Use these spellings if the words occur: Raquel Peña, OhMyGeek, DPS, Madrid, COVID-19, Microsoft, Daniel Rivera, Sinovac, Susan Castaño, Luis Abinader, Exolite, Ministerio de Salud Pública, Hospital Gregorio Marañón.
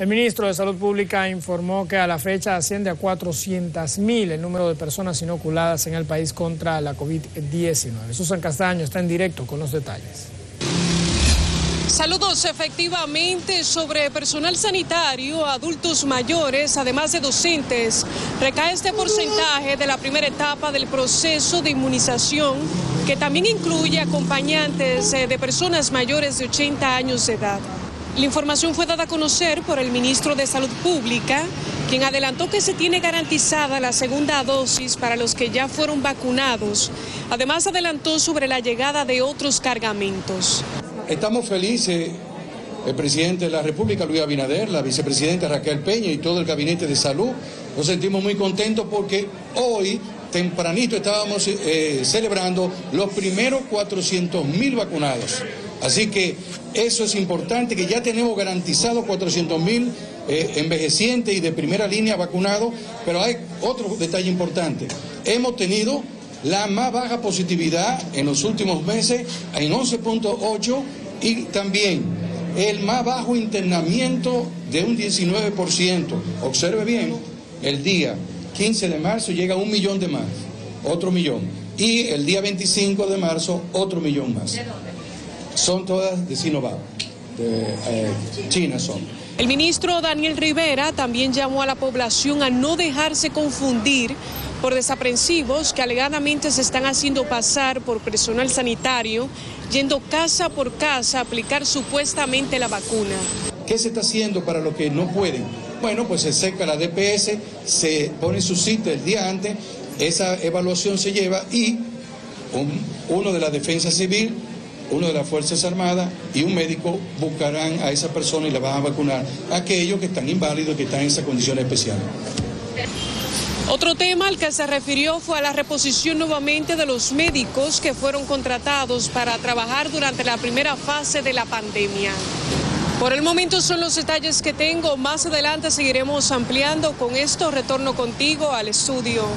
El ministro de Salud Pública informó que a la fecha asciende a 400.000 el número de personas inoculadas en el país contra la COVID-19. Susan Castaño está en directo con los detalles. Saludos. Efectivamente, sobre personal sanitario, adultos mayores, además de docentes, recae este porcentaje de la primera etapa del proceso de inmunización, que también incluye acompañantes de personas mayores de 80 años de edad. La información fue dada a conocer por el ministro de Salud Pública, quien adelantó que se tiene garantizada la segunda dosis para los que ya fueron vacunados. Además, adelantó sobre la llegada de otros cargamentos. Estamos felices, el presidente de la República, Luis Abinader, la vicepresidenta Raquel Peña y todo el gabinete de salud. Nos sentimos muy contentos porque hoy, tempranito, estábamos celebrando los primeros 400.000 vacunados. Así que eso es importante, que ya tenemos garantizados 400.000 envejecientes y de primera línea vacunados, pero hay otro detalle importante. Hemos tenido la más baja positividad en los últimos meses, en 11.8, y también el más bajo internamiento de un 19%. Observe bien, el día 15 de marzo llega 1 millón de más, otro millón, y el día 25 de marzo otro millón más. Son todas de Sinovac, de China son. El ministro Daniel Rivera también llamó a la población a no dejarse confundir por desaprensivos que alegadamente se están haciendo pasar por personal sanitario, yendo casa por casa a aplicar supuestamente la vacuna. ¿Qué se está haciendo para los que no pueden? Bueno, pues se seca la DPS, se pone su cita el día antes, esa evaluación se lleva y uno de la Defensa Civil, uno de las Fuerzas Armadas y un médico buscarán a esa persona y la van a vacunar a aquellos que están inválidos, que están en esa condición especial. Otro tema al que se refirió fue a la reposición nuevamente de los médicos que fueron contratados para trabajar durante la primera fase de la pandemia. Por el momento son los detalles que tengo. Más adelante seguiremos ampliando. Con esto retorno contigo al estudio.